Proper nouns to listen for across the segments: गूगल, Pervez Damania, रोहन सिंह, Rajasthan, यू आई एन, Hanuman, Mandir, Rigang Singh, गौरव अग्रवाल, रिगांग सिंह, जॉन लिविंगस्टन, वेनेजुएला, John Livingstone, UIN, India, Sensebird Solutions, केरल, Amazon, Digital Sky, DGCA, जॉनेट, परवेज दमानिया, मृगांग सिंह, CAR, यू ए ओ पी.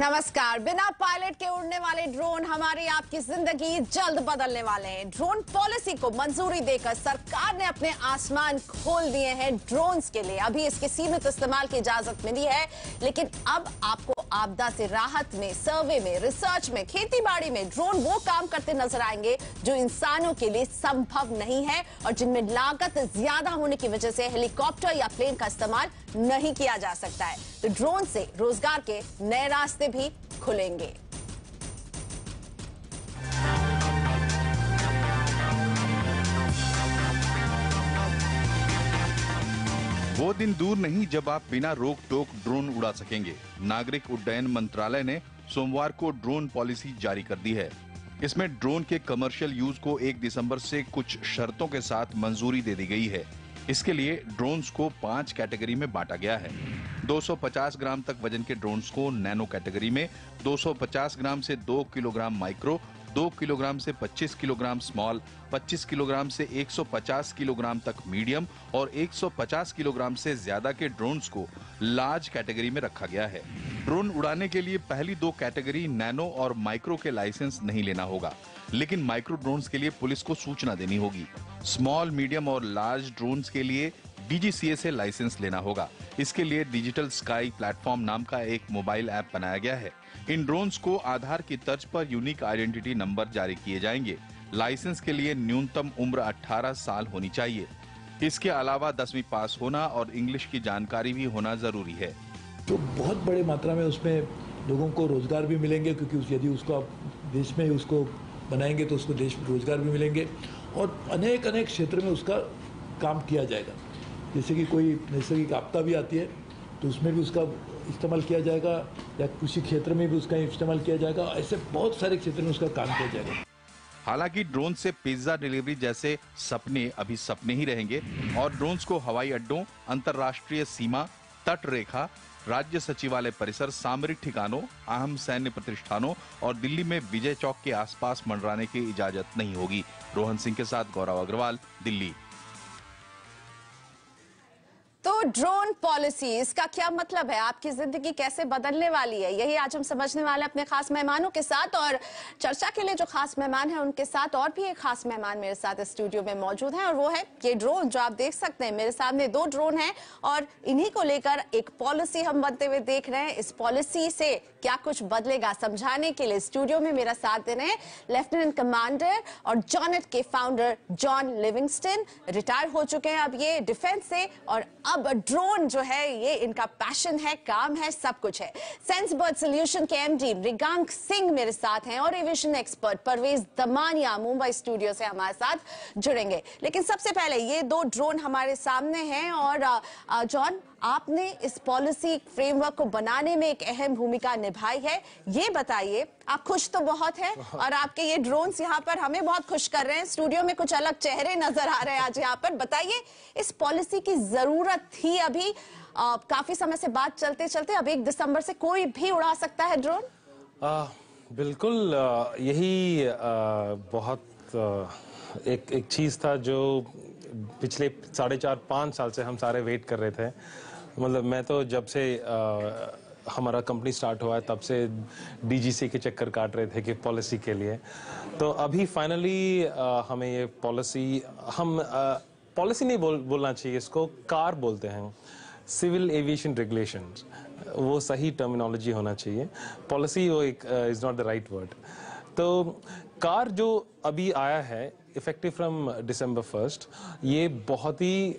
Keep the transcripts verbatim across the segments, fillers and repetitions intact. नमस्कार। बिना पायलट के उड़ने वाले ड्रोन हमारी आपकी जिंदगी जल्द बदलने वाले हैं। ड्रोन पॉलिसी को मंजूरी देकर सरकार ने अपने आसमान खोल दिए हैं ड्रोन्स के लिए। अभी इसके सीमित इस्तेमाल की इजाजत मिली है, लेकिन अब आपको आपदा से राहत में, सर्वे में, रिसर्च में, खेतीबाड़ी में ड्रोन वो काम करते नजर आएंगे जो इंसानों के लिए संभव नहीं है और जिनमें लागत ज्यादा होने की वजह से हेलीकॉप्टर या प्लेन का इस्तेमाल नहीं किया जा सकता है। तो ड्रोन से रोजगार के नए रास्ते भी खुलेंगे। वो दिन दूर नहीं जब आप बिना रोक टोक ड्रोन उड़ा सकेंगे। नागरिक उड्डयन मंत्रालय ने सोमवार को ड्रोन पॉलिसी जारी कर दी है। इसमें ड्रोन के कमर्शियल यूज को एक दिसंबर से कुछ शर्तों के साथ मंजूरी दे दी गई है। इसके लिए ड्रोन्स को पांच कैटेगरी में बांटा गया है। दो सौ पचास ग्राम तक वजन के ड्रोन्स को नैनो कैटेगरी में, दो सौ पचास ग्राम से दो किलोग्राम माइक्रो, दो किलोग्राम से पच्चीस किलोग्राम स्मॉल, पच्चीस किलोग्राम से एक सौ पचास किलोग्राम तक मीडियम और एक सौ पचास किलोग्राम से ज्यादा के ड्रोन्स को लार्ज कैटेगरी में रखा गया है। ड्रोन उड़ाने के लिए पहली दो कैटेगरी नैनो और माइक्रो के लाइसेंस नहीं लेना होगा, लेकिन माइक्रो ड्रोन्स के लिए पुलिस को सूचना देनी होगी। स्मॉल, मीडियम और लार्ज ड्रोन्स के लिए डी जी सी ए से लाइसेंस लेना होगा। इसके लिए डिजिटल स्काई प्लेटफॉर्म नाम का एक मोबाइल ऐप बनाया गया है। इन ड्रोन्स को आधार की तर्ज पर यूनिक आइडेंटिटी नंबर जारी किए जाएंगे। लाइसेंस के लिए न्यूनतम उम्र अठारह साल होनी चाहिए। इसके अलावा दसवीं पास होना और इंग्लिश की जानकारी भी होना जरूरी है। तो बहुत बड़े मात्रा में उसमें लोगों को रोजगार भी मिलेंगे, क्योंकि यदि उसको आप देश में उसको बनाएंगे तो उसको देश में रोजगार भी मिलेंगे और अनेक अनेक क्षेत्र में उसका काम किया जाएगा। जैसे कि कोई नैसर्गिक आपदा भी आती है तो उसमें भी उसका इस्तेमाल किया जाएगा, या कृषि क्षेत्र में भी उसका इस्तेमाल किया जाएगा। ऐसे बहुत सारे क्षेत्र में उसका काम किया जाएगा। हालांकि ड्रोन से पिज्जा डिलीवरी जैसे सपने अभी सपने ही रहेंगे और ड्रोन्स को हवाई अड्डों, अंतर्राष्ट्रीय सीमा, तट रेखा, राज्य सचिवालय परिसर, सामरिक ठिकानों, अहम सैन्य प्रतिष्ठानों और दिल्ली में विजय चौक के आसपास मंडराने की इजाजत नहीं होगी। रोहन सिंह के साथ गौरव अग्रवाल, दिल्ली। तो ड्रोन पॉलिसी, इसका क्या मतलब है, आपकी जिंदगी कैसे बदलने वाली है, यही आज हम समझने वाले अपने खास मेहमानों के साथ। और चर्चा के लिए जो खास मेहमान हैं उनके साथ और भी एक खास मेहमान मेरे साथ स्टूडियो में मौजूद हैं, और वो है ये ड्रोन जो आप देख सकते हैं। मेरे सामने दो ड्रोन हैं और इन्हीं को लेकर एक पॉलिसी हम बनते हुए देख रहे हैं। इस पॉलिसी से क्या कुछ बदलेगा, समझाने के लिए स्टूडियो में मेरा साथ दे रहे हैं लेफ्टिनेंट कमांडर और जॉनेट के फाउंडर जॉन लिविंगस्टन। रिटायर हो चुके हैं अब ये डिफेंस से, और अब ड्रोन जो है ये इनका पैशन है, काम है, सब कुछ है। सेंसबर्ड सॉल्यूशन के एमडी रिगांग सिंह मेरे साथ हैं और aviation expert परवेज दमानिया Mumbai studio से हमारे साथ जुड़ेंगे। लेकिन सबसे पहले ये दो ड्रोन हमारे सामने हैं, और जॉन, आपने इस पॉलिसी फ्रेमवर्क को बनाने में एक अहम भूमिका निभाई है। ये बताइए, आप खुश तो बहुत हैं और आपके ये ड्रोन्स यहाँ पर हमें बहुत खुश कर रहे हैं। स्टूडियो में कुछ अलग चेहरे नजर आ रहे हैं आज यहाँ पर। बताइए, इस पॉलिसी की जरूरत थी अभी आ, काफी समय से बात चलते चलते, अब एक दिसंबर से कोई भी उड़ा सकता है ड्रोन? आ, बिल्कुल, आ, यही आ, बहुत आ, एक एक चीज था जो पिछले साढ़े चार पाँच साल से हम सारे वेट कर रहे थे। मतलब मैं तो जब से आ, हमारा कंपनी स्टार्ट हुआ है तब से डी जी सी ए के चक्कर काट रहे थे कि पॉलिसी के लिए, तो अभी फाइनली आ, हमें ये पॉलिसी, हम आ, पॉलिसी नहीं बोल बोलना चाहिए इसको, कार बोलते हैं, सिविल एविएशन रेगुलेशन, वो सही टर्मिनोलॉजी होना चाहिए। पॉलिसी वो एक is not the right word. तो कार जो अभी आया है इफेक्टिव फ्रॉम डिसम्बर फर्स्ट, ये बहुत ही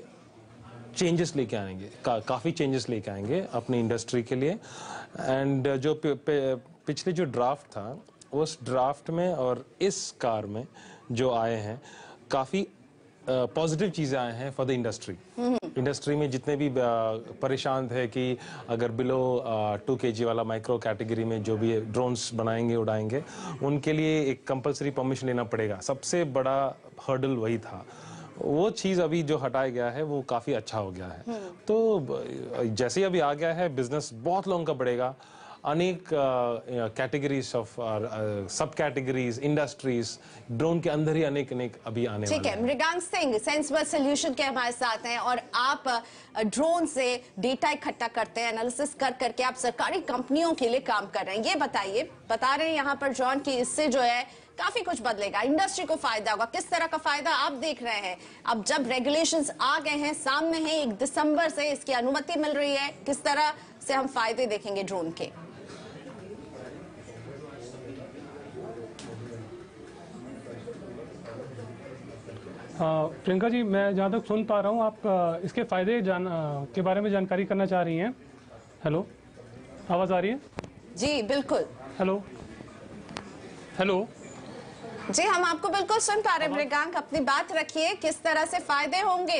चेंजेस लेके आएंगे, का, काफ़ी चेंजेस लेके आएंगे अपनी इंडस्ट्री के लिए। एंड जो पे, पे, पिछले जो ड्राफ्ट था उस ड्राफ्ट में और इस कार में जो आए हैं काफ़ी पॉजिटिव चीज़ें आए हैं फॉर द इंडस्ट्री। इंडस्ट्री में जितने भी परेशान थे कि अगर बिलो टू केजी वाला माइक्रो कैटेगरी में जो भी ड्रोन्स बनाएंगे उड़ाएंगे उनके लिए एक कंपलसरी परमिशन लेना पड़ेगा, सबसे बड़ा हर्डल वही था। वो चीज़ अभी जो हटाया गया है वो काफ़ी अच्छा हो गया है। तो जैसे ही अभी आ गया है बिजनेस बहुत लोगों का बढ़ेगा। अनेक categories of sub categories industries drone के अंदर ही अनेक अनेक अभी आने वाले हैं। ठीक है, मृगांग सिंह सेंसबर्ड सॉल्यूशन के हमारे साथ हैं और आप ड्रोन से डेटा इकट्ठा करते हैं, एनालिसिस कर करके आप सरकारी कंपनियों के लिए काम कर रहे हैं। ये बताइए, बता रहे हैं यहाँ पर जॉन कि इससे जो है काफी कुछ बदलेगा, इंडस्ट्री को फायदा होगा, किस तरह का फायदा आप देख रहे हैं? अब जब रेगुलेशंस आ गए हैं सामने हैं, एक दिसंबर से इसकी अनुमति मिल रही है, किस तरह से हम फायदे देखेंगे ड्रोन के? हाँ प्रियंका जी, मैं जहाँ तक सुन पा रहा हूँ आप इसके फायदे जान के बारे में जानकारी करना चाह रही हैं। हेलो, आवाज आ रही है? जी बिल्कुल। हेलो हेलो जी, हम आपको बिल्कुल सुन पा रहे हैं। मृगांक अपनी बात रखिए, किस तरह से फायदे होंगे?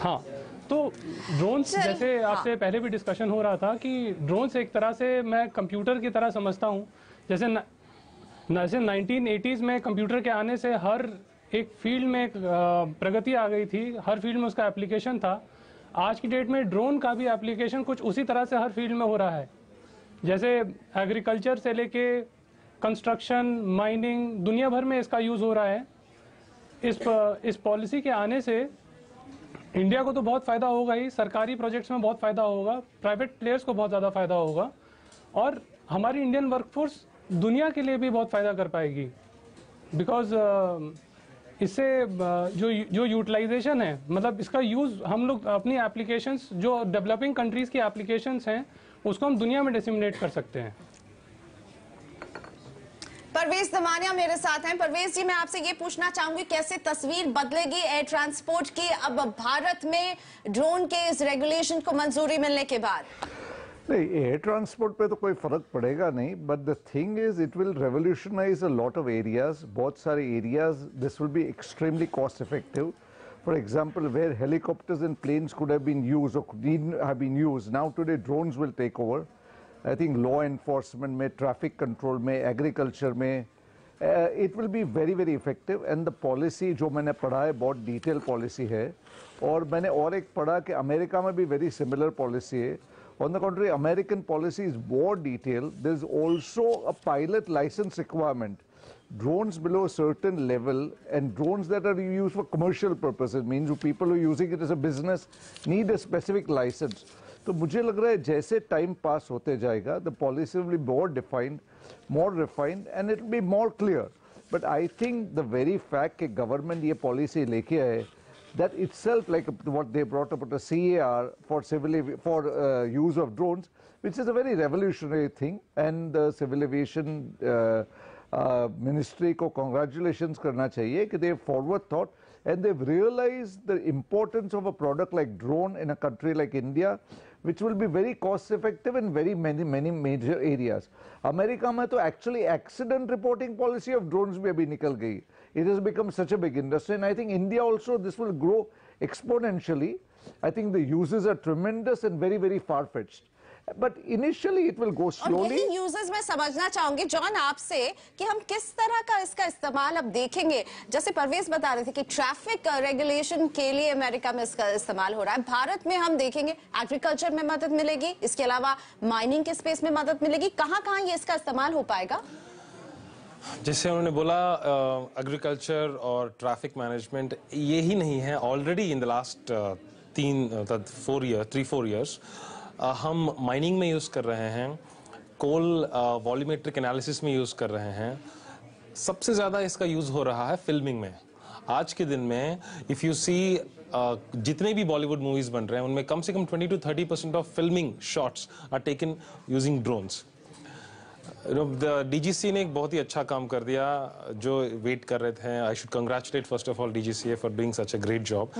हाँ, तो ड्रोन जैसे हाँ। आपसे पहले भी डिस्कशन हो रहा था कि ड्रोन से एक तरह से मैं कंप्यूटर की तरह समझता हूँ। जैसे न, जैसे नाइनटीन एटीज़ में कंप्यूटर के आने से हर एक फील्ड में प्रगति आ गई थी, हर फील्ड में उसका एप्लीकेशन था। आज की डेट में ड्रोन का भी एप्लीकेशन कुछ उसी तरह से हर फील्ड में हो रहा है, जैसे एग्रीकल्चर से लेके कंस्ट्रक्शन, माइनिंग, दुनिया भर में इसका यूज़ हो रहा है। इस इस पॉलिसी के आने से इंडिया को तो बहुत फ़ायदा होगा ही, सरकारी प्रोजेक्ट्स में बहुत फ़ायदा होगा, प्राइवेट प्लेयर्स को बहुत ज़्यादा फ़ायदा होगा और हमारी इंडियन वर्कफोर्स दुनिया के लिए भी बहुत फ़ायदा कर पाएगी, बिकॉज इससे जो जो यूटिलाइजेशन है, मतलब इसका यूज़ हम लोग अपनी एप्लीकेशंस, जो डेवलपिंग कंट्रीज़ की एप्लीकेशंस हैं, उसको हम दुनिया में डिसेमिनेट कर सकते हैं। परवेज दमानिया मेरे साथ हैं। परवेज जी, मैं आपसे ये पूछना चाहूंगी, कैसे तस्वीर बदलेगी एयर ट्रांसपोर्ट की अब भारत में ड्रोन के इस रेगुलेशन को मंजूरी मिलने के बाद? नहीं, एयर ट्रांसपोर्ट पे तो कोई फ़र्क पड़ेगा नहीं, but the thing is it will revolutionise a lot of areas, बहुत सारे areas. This will be extremely cost effective. For example, where helicopters and planes could have been used और need have been used, now today drones will take over. I think law enforcement में, traffic control में, agriculture में, it will be very very effective. And the policy जो मैंने पढ़ा है बहुत detail policy है, और मैंने और एक पढ़ा कि अमेरिका में भी वेरी सिमिलर पॉलिसी है। On the contrary, American policy is more detailed. There is also a pilot license requirement. Drones below a certain level and drones that are used for commercial purposes, means people who are using it as a business need a specific license. तो मुझे लग रहा है जैसे time pass होते जाएगा, the policy will be more defined, more refined, and it will be more clear. But I think the very fact that government ये policy लेके आए, that itself, like what they brought about a C A R for civil for uh, use of drones, which is a very revolutionary thing, and the civil aviation uh, uh, ministry ko congratulations karna chahiye ki they have forward thought and they've realized the importance of a product like drone in a country like India, which will be very cost effective in very many many major areas. America mein to actually accident reporting policy of drones bhi abhi nikal gayi. It has become such a big industry, and I think India also this will grow exponentially. I think the uses are tremendous and very very far fetched. But initially it will go slowly. और users में समझना चाहूंगी John आपसे कि हम किस तरह का इसका इस्तेमाल अब देखेंगे। जैसे परवेज बता रहे थे कि ट्रैफिक रेगुलेशन के लिए अमेरिका में इसका इस्तेमाल हो रहा है, भारत में हम देखेंगे एग्रीकल्चर में मदद मिलेगी, इसके अलावा माइनिंग के स्पेस में मदद मिलेगी। कहाँ कहाँ ये इसका इस्तेमाल हो पाएगा? जैसे उन्होंने बोला एग्रीकल्चर और ट्रैफिक मैनेजमेंट, ये ही नहीं है, ऑलरेडी इन द लास्ट तीन four year three four years हम माइनिंग में यूज़ कर रहे हैं, कोल वॉल्यूमेट्रिक एनालिसिस में यूज़ कर रहे हैं, सबसे ज़्यादा इसका यूज़ हो रहा है फिल्मिंग में। आज के दिन में इफ़ यू सी जितने भी बॉलीवुड मूवीज़ बन रहे हैं उनमें कम से कम twenty two thirty percent of filming shots are taken using drones. D G C A ने एक बहुत ही अच्छा काम कर दिया, जो वेट कर रहे थे। I should congratulate first of all D G C A for doing such a great job.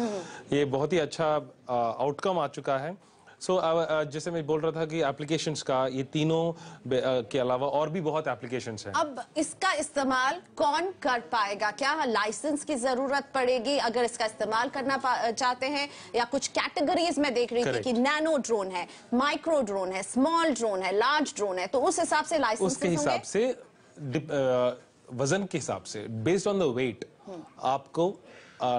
ये बहुत ही अच्छा आउटकम आ चुका है। सो so, जैसे मैं बोल रहा था कि एप्लीकेशंस का, ये तीनों के अलावा और भी बहुत एप्लीकेशंस हैं। अब इसका इस्तेमाल कौन कर पाएगा? क्या लाइसेंस की जरूरत पड़ेगी अगर इसका इस्तेमाल करना चाहते हैं? या कुछ कैटेगरीज में देख रही थी कि नैनो ड्रोन है, माइक्रो ड्रोन है, स्मॉल ड्रोन है, लार्ज ड्रोन है, तो उस हिसाब से लाइसेंस उसके हिसाब से, वजन के हिसाब से, बेस्ड ऑन द वेट आपको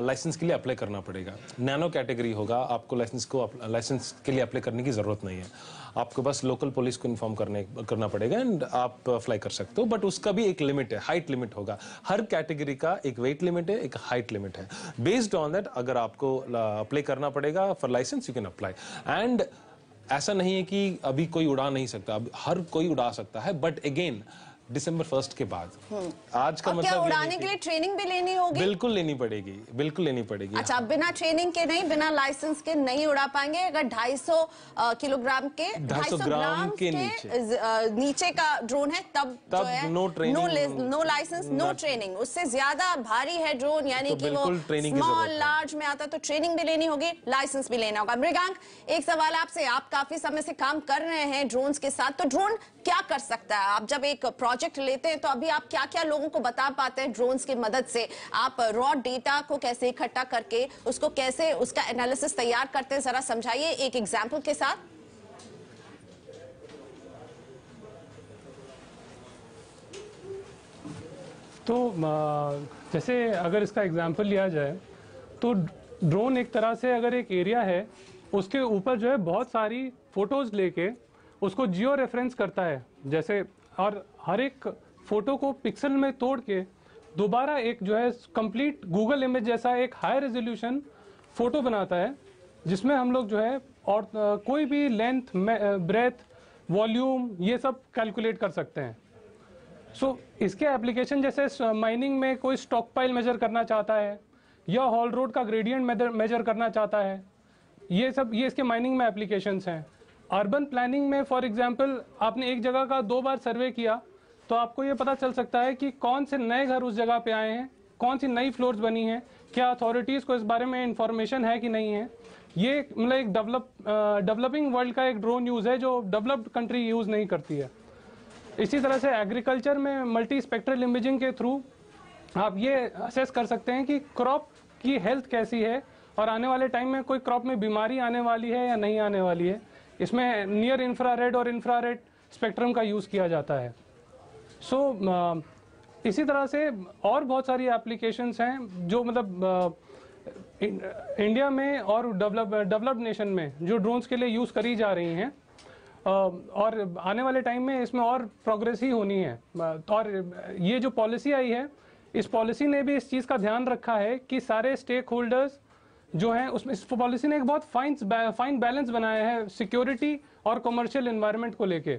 लाइसेंस के लिए अप्लाई करना पड़ेगा। नैनो कैटेगरी होगा, आपको लाइसेंस को लाइसेंस के लिए अप्लाई करने की ज़रूरत नहीं है, आपको बस लोकल पुलिस को इन्फॉर्म करने करना पड़ेगा एंड आप फ्लाई कर सकते हो। बट उसका भी एक लिमिट है, हाइट लिमिट होगा। हर कैटेगरी का एक वेट लिमिट है, एक हाइट लिमिट है। बेस्ड ऑन दैट अगर आपको अप्लाई करना पड़ेगा for license, you can apply. And ऐसा नहीं है कि अभी कोई उड़ा नहीं सकता, अब हर कोई उड़ा सकता है, बट अगेन दिसंबर फर्स्ट के बाद। आज का मतलब क्या, उड़ाने के लिए ट्रेनिंग भी लेनी होगी? बिल्कुल लेनी पड़ेगी, बिल्कुल लेनी पड़ेगी। अच्छा, बिना ट्रेनिंग के नहीं, बिना लाइसेंस के नहीं उड़ा पाएंगे। अगर ढाई सौ किलोग्राम के ढाई सौ ग्राम के नीचे नीचे का ड्रोन है तब जो है no training, no license, no training. उससे ज्यादा भारी है ड्रोन, यानी कि वो स्मॉल लार्ज में आता है, तो ट्रेनिंग भी लेनी होगी, लाइसेंस भी लेना होगा। मृगांक, एक सवाल आपसे, आप काफी समय से काम कर रहे हैं ड्रोन के साथ, तो ड्रोन क्या कर सकता है? आप जब एक प्रोजेक्ट लेते हैं तो अभी आप क्या क्या लोगों को बता पाते हैं ड्रोन्स की मदद से? आप रॉ डेटा को कैसे इकट्ठा करके उसको कैसे उसका एनालिसिस तैयार करते हैं, जरा समझाइए एक एग्जांपल के साथ। तो जैसे अगर इसका एग्जांपल लिया जाए तो ड्रोन एक तरह से अगर एक एरिया है उसके ऊपर जो है बहुत सारी फोटोज लेके उसको जियो रेफरेंस करता है जैसे, और हर एक फोटो को पिक्सल में तोड़ के दोबारा एक जो है कंप्लीट गूगल इमेज जैसा एक हाई रेजोल्यूशन फोटो बनाता है, जिसमें हम लोग जो है और कोई भी लेंथ, ब्रेथ, वॉल्यूम ये सब कैलकुलेट कर सकते हैं। सो so, इसके एप्लीकेशन जैसे माइनिंग में कोई स्टॉकपाइल मेजर करना चाहता है या हॉल रोड का ग्रेडियंट मेजर करना चाहता है, ये सब ये इसके माइनिंग में एप्लीकेशंस हैं। अर्बन प्लानिंग में फॉर एग्जांपल आपने एक जगह का दो बार सर्वे किया तो आपको ये पता चल सकता है कि कौन से नए घर उस जगह पे आए हैं, कौन सी नई फ्लोर्स बनी हैं, क्या अथॉरिटीज़ को इस बारे में इंफॉर्मेशन है कि नहीं है। ये मतलब एक डेवलप डेवलपिंग वर्ल्ड का एक ड्रोन यूज़ है जो डेवलप्ड कंट्री यूज़ नहीं करती है। इसी तरह से एग्रीकल्चर में मल्टी स्पेक्ट्रल इमेजिंग के थ्रू आप ये असेस कर सकते हैं कि क्रॉप की हेल्थ कैसी है और आने वाले टाइम में कोई क्रॉप में बीमारी आने वाली है या नहीं आने वाली है। इसमें नियर इंफ्रारेड और इंफ्रारेड स्पेक्ट्रम का यूज़ किया जाता है। सो so, इसी तरह से और बहुत सारी एप्लीकेशंस हैं जो मतलब इंडिया में और डेवलप डेवलप्ड नेशन में जो ड्रोन्स के लिए यूज़ करी जा रही हैं, और आने वाले टाइम में इसमें और प्रोग्रेस ही होनी है। और ये जो पॉलिसी आई है, इस पॉलिसी ने भी इस चीज़ का ध्यान रखा है कि सारे स्टेक होल्डर्स जो है उसमें, इस पॉलिसी ने एक बहुत फाइन फाइन बैलेंस बनाया है सिक्योरिटी और कमर्शियल एनवायरनमेंट को लेके,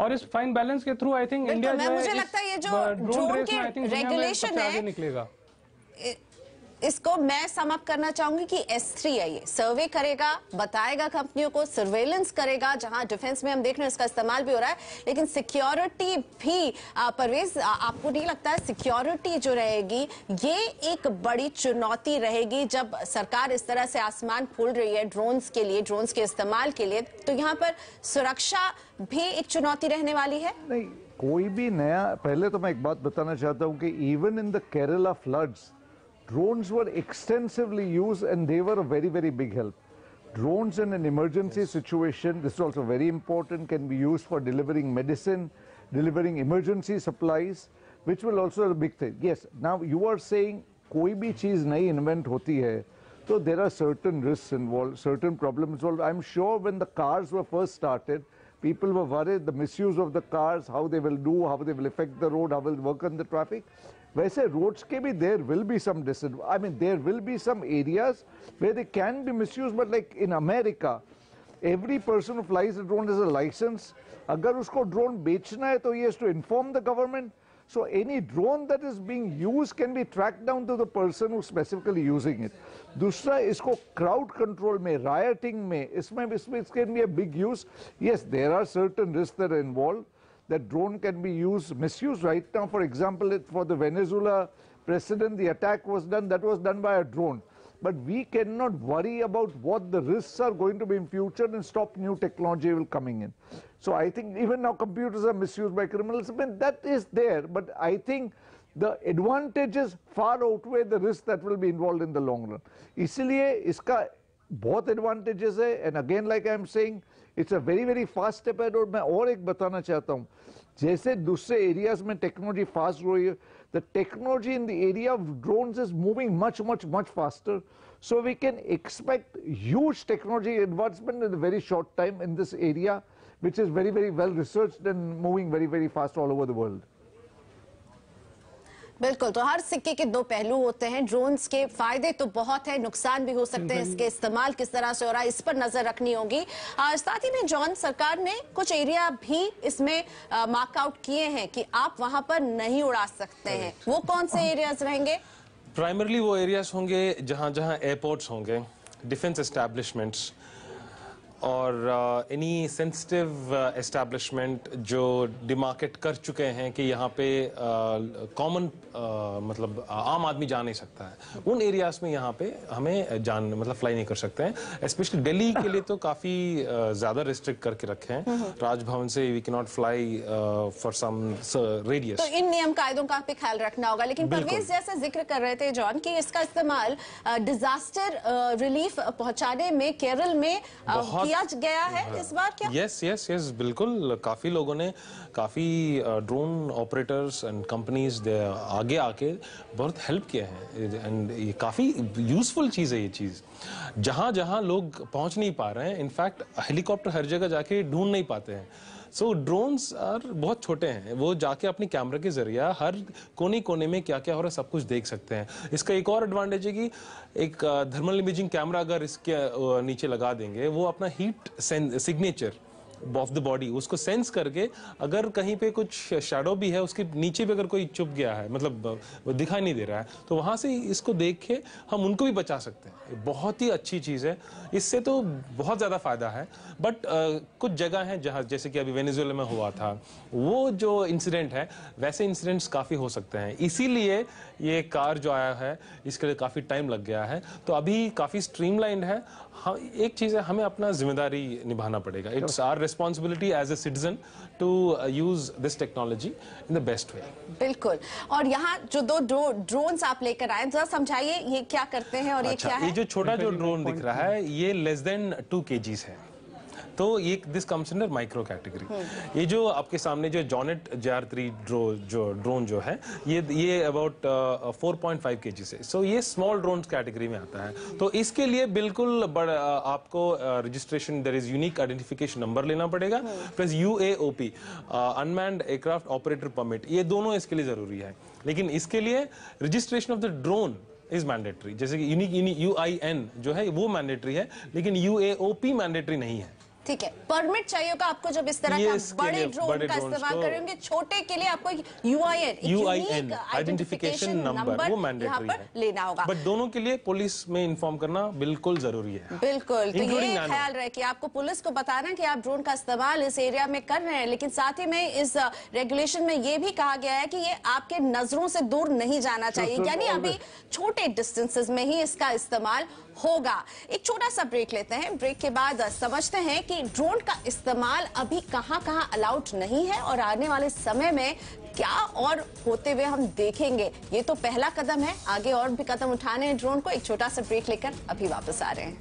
और इस फाइन बैलेंस के थ्रू आई थिंक इंडिया में मुझे लगता है ये जो ड्रोन रेस में आई थिंक रेगुलेशन है निकलेगा। इसको मैं समअप करना चाहूंगी कि एस थ्री आई सर्वे करेगा, बताएगा कंपनियों को, सर्वेलेंस करेगा, जहां डिफेंस में हम देख रहे हैं इसका इस्तेमाल भी हो रहा है, लेकिन सिक्योरिटी भी। परवेज, आपको नहीं लगता है सिक्योरिटी जो रहेगी ये एक बड़ी चुनौती रहेगी? जब सरकार इस तरह से आसमान खोल रही है ड्रोन्स के लिए, ड्रोन्स के इस्तेमाल के लिए, तो यहाँ पर सुरक्षा भी एक चुनौती रहने वाली है? नहीं, कोई भी नया, पहले तो मैं एक बात बताना चाहता हूँ कि even in the Kerala floods drones were extensively used and they were a very very big help. Drones in an emergency yes. situation, this is also very important, can be used for delivering medicine, delivering emergency supplies, which will also a big thing. Yes, now you are saying koi bhi cheez nahi invent hoti hai, so there are certain risks involved, certain problems involved. I'm sure when the cars were first started, people were worried the misuse of the cars, how they will do, how they will affect the road, how will work on the traffic. वैसे roads के भी there will be some disadvantage, I mean there will be some areas where they can be misuse, but like in America every person flies a drone has a license. अगर उसको drone बेचना है तो ही has to inform the government, so any drone that is being use can be track down to the person who specifically using it. दूसरा, इसको crowd control में, rioting में, इसमें इसमें it can be a big use. Yes, there are certain risk that are involve, that drone can be used, misused right now. For example, it, for the Venezuela president, the attack was done, that was done by a drone. But we cannot worry about what the risks are going to be in future and stop new technology will coming in. So I think even now computers are misused by criminals. I mean, that is there, but I think the advantages far outweigh the risks that will be involved in the long run. Isliye iska बहुत advantages है, and again like I am saying it's a very very fast step. और मैं और एक बताना चाहता हूँ, जैसे दूसरे एरियाज में टेक्नोलॉजी फास्ट हो रही है, the technology in the area of drones is moving much, much, much faster. So we can expect huge technology advancement in a very short time in this area, which is very, very well researched and moving very, very fast all over the world. बिल्कुल, तो हर सिक्के के दो पहलू होते हैं. Drones के फायदे तो बहुत है, नुकसान भी हो सकते हैं. इसके इस्तेमाल किस तरह से हो रहा है इस पर नजर रखनी होगी. साथ ही में जॉन, सरकार ने कुछ एरिया भी इसमें मार्क आउट किए हैं कि आप वहां पर नहीं उड़ा सकते हैं. वो कौन से एरियाज रहेंगे? प्राइमरली वो एरियाज होंगे जहां जहां एयरपोर्ट्स होंगे, डिफेंस एस्टैब्लिशमेंट्स और एनी सेंसिटिव एस्टैब्लिशमेंट जो डिमार्केट कर चुके हैं कि यहाँ पे कॉमन uh, uh, मतलब आम आदमी जा नहीं सकता है, उन एरियाज में यहाँ पे हमें जान मतलब फ्लाई नहीं कर सकते हैं. स्पेशली दिल्ली के लिए तो काफ़ी uh, ज़्यादा रिस्ट्रिक्ट करके रखे हैं. राजभवन से we can not fly for some radius. तो इन नियम कायदों का भी ख्याल रखना होगा. लेकिन परवेज जैसा जिक्र कर रहे थे जॉन कि इसका इस्तेमाल डिजास्टर रिलीफ पहुँचाने में केरल में uh, गया है इस बार क्या? यस यस यस बिल्कुल. काफी लोगों ने, काफी ड्रोन ऑपरेटर्स एंड कंपनीज आगे आके बहुत हेल्प किया है एंड ये काफी यूजफुल चीज है. ये चीज जहां जहां लोग पहुंच नहीं पा रहे हैं, इनफैक्ट हेलीकॉप्टर हर जगह जाके ढूंढ नहीं पाते हैं, सो ड्रोन्स आर बहुत छोटे हैं. वो जाके अपने कैमरे के जरिए हर कोने कोने में क्या क्या हो रहा है सब कुछ देख सकते हैं. इसका एक और एडवांटेज है कि एक थर्मल इमेजिंग कैमरा अगर इसके नीचे लगा देंगे, वो अपना heat signature of the body उसको सेंस करके, अगर कहीं पे कुछ शैडो भी है, उसके नीचे भी अगर कोई छुप गया है, मतलब दिखाई नहीं दे रहा है, तो वहाँ से इसको देख के हम उनको भी बचा सकते हैं. बहुत ही अच्छी चीज़ है, इससे तो बहुत ज़्यादा फायदा है. बट uh, कुछ जगह हैं जहाँ, जैसे कि अभी वेनेजुएला में हुआ था, वो जो इंसिडेंट है, वैसे इंसिडेंट्स काफ़ी हो सकते हैं. इसीलिए ये कार जो आया है इसके लिए काफ़ी टाइम लग गया है. तो अभी काफ़ी स्ट्रीमलाइंड है. हाँ, एक चीज़ है, हमें अपना जिम्मेदारी निभाना पड़ेगा. It's our responsibility as a citizen to use this technology in the best way. बिल्कुल. और यहाँ जो दो ड्रोन्स आप लेकर आए, जरा समझाइए ये क्या करते हैं और ये क्या है? ये जो छोटा जो ड्रोन दिख रहा है ये लेस देन टू केजीज है, तो ये this comes under micro category. ये जो आपके सामने जो जॉनेट जे आर थ्री ड्रो जो ड्रोन जो है, ये ये about four point five KG से, सो ये स्मॉल ड्रोन कैटेगरी में आता है. तो इसके लिए बिल्कुल बड़ा आपको registration, there is unique identification number लेना पड़ेगा, plus यू ए ओ पी unmanned aircraft operator permit, ये दोनों इसके लिए ज़रूरी है. लेकिन इसके लिए registration of the drone is mandatory, जैसे कि यूनिक यू आई एन जो है वो मैंडेटरी है, लेकिन यू ए ओ पी mandatory नहीं है. ठीक है, परमिट चाहिए होगा आपको जब इस तरह का बड़े ड्रोन का इस्तेमाल करेंगे. छोटे के लिए आपको यू आई एन identification number वो मैंडेटरी है, लेना होगा. बट दोनों के लिए पुलिस में इन्फॉर्म करना बिल्कुल जरूरी है. बिल्कुल, तो ये ख्याल रहे कि आपको पुलिस को बताना कि आप ड्रोन का इस्तेमाल इस एरिया में कर रहे हैं. लेकिन साथ ही में इस रेगुलेशन में ये भी कहा गया है कि ये आपके नजरों से दूर नहीं जाना चाहिए, यानी अभी छोटे डिस्टेंसेज में ही इसका इस्तेमाल होगा. एक छोटा सा ब्रेक लेते हैं, ब्रेक के बाद समझते हैं कि ड्रोन का इस्तेमाल अभी कहां कहां अलाउड नहीं है और आने वाले समय में क्या और होते हुए हम देखेंगे. ये तो पहला कदम है, आगे और भी कदम उठाने हैं ड्रोन को. एक छोटा सा ब्रेक लेकर अभी वापस आ रहे हैं.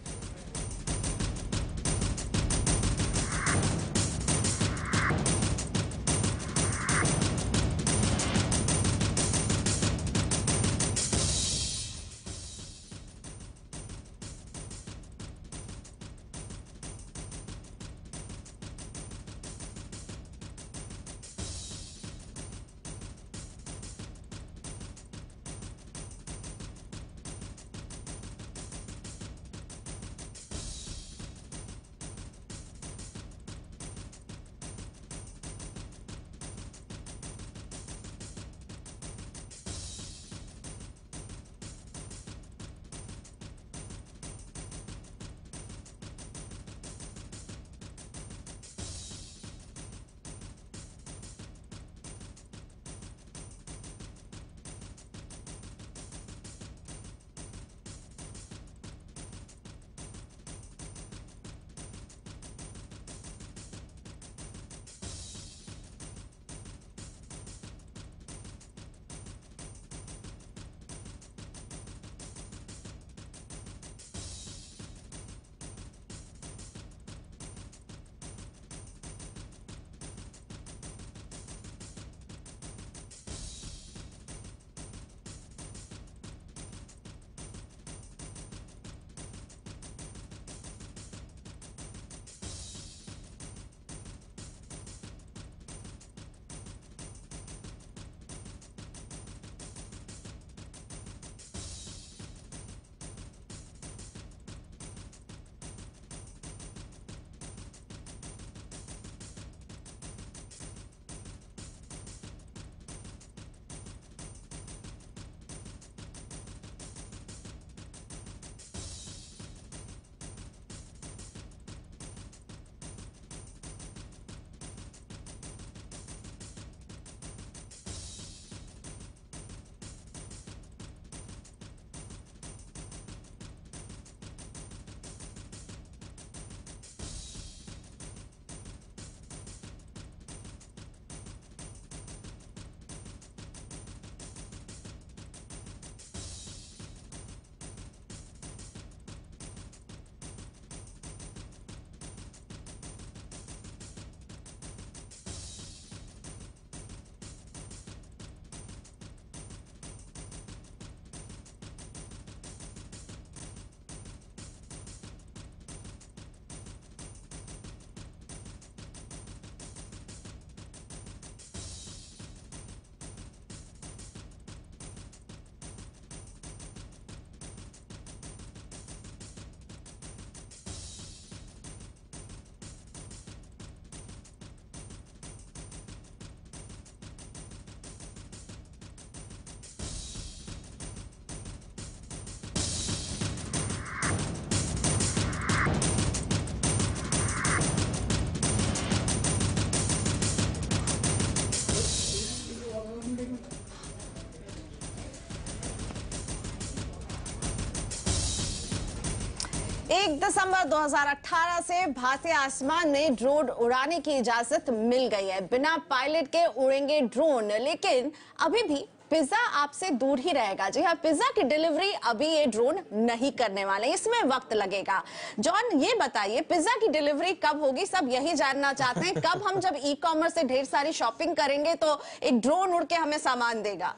एक दिसंबर दो हज़ार अठारह से भारतीय आसमान में ड्रोन उड़ाने की इजाजत मिल गई है। बिना पायलट के उड़ेंगे ड्रोन, लेकिन अभी भी पिज्जा आपसे दूर ही रहेगा। जी हाँ, पिज्जा की डिलीवरी अभी ये ड्रोन नहीं करने वाले, इसमें वक्त लगेगा। जॉन, ये बताइए पिज्जा की डिलीवरी कब होगी? सब यही जानना चाहते हैं, कब हम जब ई कॉमर्स से ढेर सारी शॉपिंग करेंगे तो एक ड्रोन उड़ के हमें सामान देगा।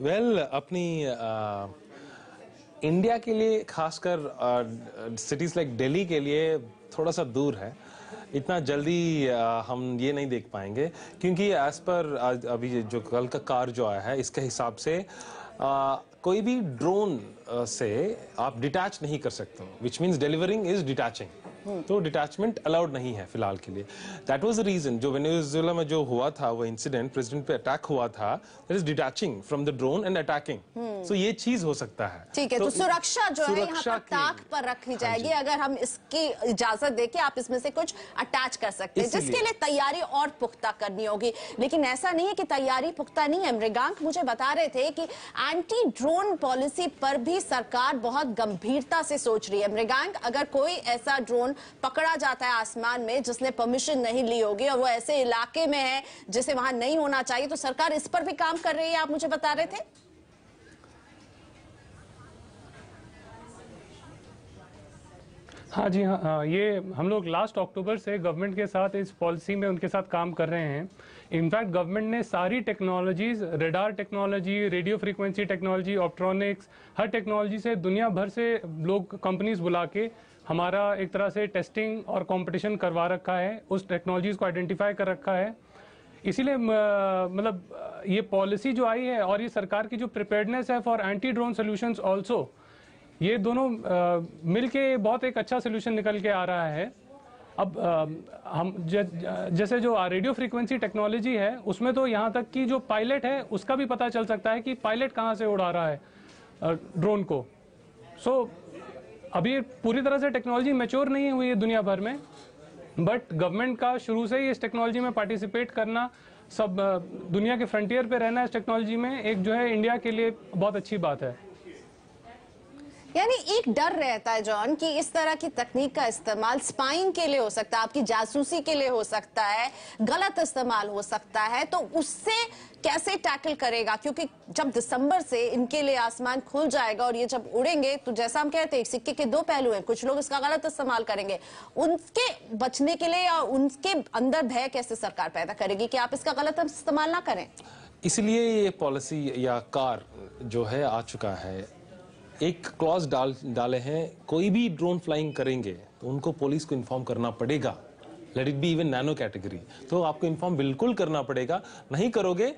वेल well, अपनी uh, इंडिया के लिए, खासकर सिटीज लाइक दिल्ली के लिए थोड़ा सा दूर है। इतना जल्दी आ, हम ये नहीं देख पाएंगे, क्योंकि एज पर आज अभी जो कल का कार जो आया है, इसके हिसाब से आ, कोई भी ड्रोन से आप डिटैच नहीं कर सकते हो। Which means delivering is detaching, तो डिटैचमेंट अलाउड नहीं है फिलहाल के लिए। दैट वाज द रीजन जो वेनेजुएला में जो हुआ था, वो इंसिडेंट प्रेसिडेंट पे अटैक हुआ था। That is detaching from the drone and attacking. So ये चीज हो सकता है। ठीक है, तो, तो सुरक्षा जो सुरक्षा है यहाँ पर ताक पर रखी जाएगी। हाँ, अगर हम इसकी इजाजत देके आप इसमें से कुछ अटैच कर सकते हैं, जिसके लिए तैयारी और पुख्ता करनी होगी। लेकिन ऐसा नहीं है कि तैयारी पुख्ता नहीं है। मृगांक मुझे बता रहे थे कि एंटी ड्रोन पॉलिसी पर भी सरकार बहुत गंभीरता से सोच रही है। मृगांक, अगर कोई ऐसा ड्रोन पकड़ा जाता है आसमान में जिसने परमिशन नहीं ली होगी और वो ऐसे इलाके में है जिसे वहां नहीं होना चाहिए, तो सरकार इस पर भी काम कर रही है, आप मुझे बता रहे थे। हाँ जी हाँ, ये हम लोग लास्ट अक्टूबर से गवर्नमेंट के साथ इस पॉलिसी में उनके साथ काम कर रहे हैं। इनफैक्ट गवर्नमेंट ने सारी technologies, radar technology, radio frequency technology, optronics, हर टेक्नोलॉजी से दुनिया भर से लोग, कंपनीज बुला के हमारा एक तरह से टेस्टिंग और कॉम्पिटिशन करवा रखा है। उस टेक्नोलॉजीज़ को आइडेंटिफाई कर रखा है। इसीलिए मतलब ये पॉलिसी जो आई है और ये सरकार की जो प्रिपेयर्डनेस है for anti drone solutions also, ये दोनों मिलके बहुत एक अच्छा सोल्यूशन निकल के आ रहा है। अब आ, हम ज, ज, जैसे जो रेडियो फ्रीक्वेंसी टेक्नोलॉजी है, उसमें तो यहाँ तक कि जो पायलट है उसका भी पता चल सकता है कि पायलट कहाँ से उड़ा रहा है ड्रोन को। सो so, अभी पूरी तरह से टेक्नोलॉजी मैच्योर नहीं हुई है दुनिया भर में, बट गवर्नमेंट का शुरू से ही इस टेक्नोलॉजी में पार्टिसिपेट करना, सब दुनिया के फ्रंटियर पे रहना इस टेक्नोलॉजी में, एक जो है इंडिया के लिए बहुत अच्छी बात है। यानी एक डर रहता है जॉन कि इस तरह की तकनीक का इस्तेमाल स्पाइंग के लिए हो सकता है, आपकी जासूसी के लिए हो सकता है, गलत इस्तेमाल हो सकता है, तो उससे कैसे टैकल करेगा? क्योंकि जब दिसंबर से इनके लिए आसमान खुल जाएगा और ये जब उड़ेंगे, तो जैसा हम कहते हैं सिक्के के दो पहलू हैं, कुछ लोग इसका गलत इस्तेमाल करेंगे। उनके बचने के लिए या उनके अंदर भय कैसे सरकार पैदा करेगी कि आप इसका गलत इस्तेमाल ना करें? इसलिए ये पॉलिसी या कार जो है आ चुका है, एक क्लॉज डाल डाले हैं, कोई भी ड्रोन फ्लाइंग करेंगे तो उनको पुलिस को इन्फॉर्म करना पड़ेगा। Let it be even nano category, तो आपको इन्फॉर्म बिल्कुल करना पड़ेगा। नहीं करोगे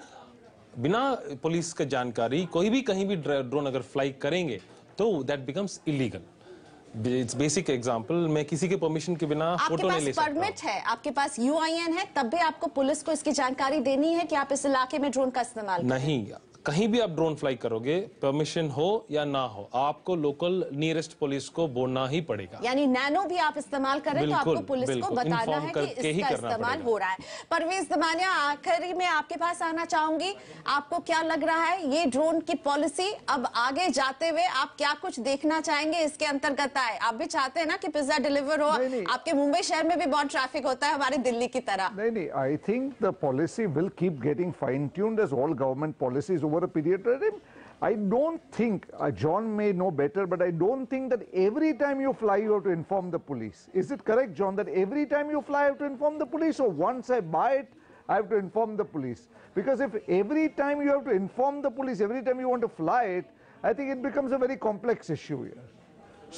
बिना पुलिस का जानकारी कोई भी कहीं भी ड्रोन अगर फ्लाई करेंगे तो that becomes illegal. It's basic example, मैं किसी के परमिशन के बिना फोटो नहीं ले सकता। आपके पास परमिट है, आपके पास यू आई एन है, तब भी आपको पुलिस को इसकी जानकारी देनी है कि आप इस इलाके में ड्रोन का इस्तेमाल नहीं। कहीं भी आप ड्रोन फ्लाई करोगे, परमिशन हो या ना हो, आपको लोकल नियरेस्ट पुलिस को बोलना ही पड़ेगा। यानी नैनो भी आप इस्तेमाल करें तो आपको पुलिस को बताना है कि इसका इस्तेमाल हो रहा है। परवेज दमानिया, आखिरी में आपके पास आना चाहूंगी, आपको क्या लग रहा है ये ड्रोन की पॉलिसी अब आगे जाते हुए आप क्या कुछ देखना चाहेंगे इसके अंतर्गत आए? आप भी चाहते हैं ना कि पिज्जा डिलीवर हो? आपके मुंबई शहर में भी बहुत ट्रैफिक होता है हमारी दिल्ली की तरह। नहीं नहीं, I think the policy will keep getting fine tuned as all government policies over a period of time. I don't think, uh, John may know better, but I don't think that every time you fly you have to inform the police. Is it correct, John, that every time you fly I have to inform the police, or once I buy it I have to inform the police? Because if every time you have to inform the police, every time you want to fly it, I think it becomes a very complex issue here.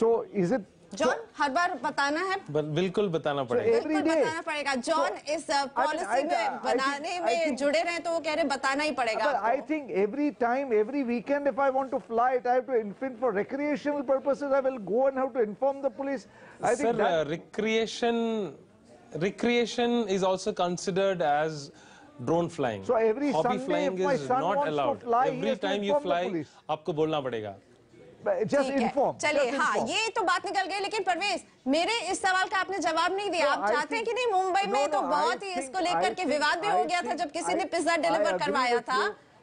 So is it John, हर बार बताना है? बिल्कुल बताना पड़ेगा, बिल्कुल बताना पड़ेगा। जॉन इस पॉलिसी में बनाने में जुड़े रहे, तो वो कह रहे बताना ही पड़ेगा। I think every time, every weekend if I want to fly it, I have to inform for recreational purposes, I will go and have to inform the police. I think sir, recreation recreation is also considered as drone flying. So every flying is not allowed. Every time you fly आपको बोलना पड़ेगा। चलिए, हाँ ये तो बात निकल गई, लेकिन परवेज, मेरे इस सवाल का आपने जवाब नहीं दिया। आप चाहते हैं कि नहीं? मुंबई में तो बहुत ही इसको लेकर के विवाद भी हो गया था जब किसी ने पिज्जा डिलीवर करवाया था।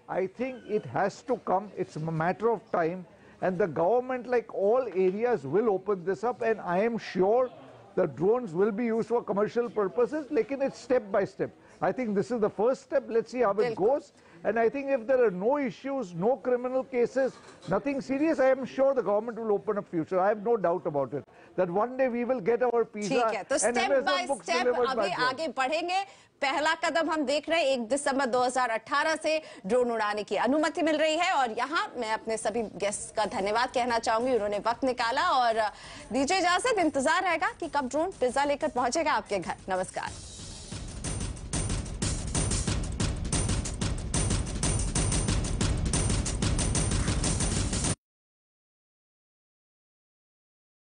I think it has to come, it's matter of time. And the government, like all areas, will open this up, and I am sure the drones will be used for commercial purposes, lekin it's step by step. I think this is the first step. Let's see how it goes. And I think if there are no issues, no criminal cases, nothing serious, I am sure the government will open up future. I have no doubt about it. That one day we will get our pizza and Amazon books delivered by drones. आगे बढ़ेंगे. पहला कदम हम देख रहे हैं एक दिसंबर दो हज़ार अठारह से ड्रोन उड़ाने की अनुमति मिल रही है. और यहाँ मैं अपने सभी गेस्ट का धन्यवाद कहना चाहूंगी, उन्होंने वक्त निकाला. और दीजिए इजाजत, इंतजार रहेगा कि कब ड्रोन पिज्जा लेकर पहुंचेगा आपके घर. नमस्कार.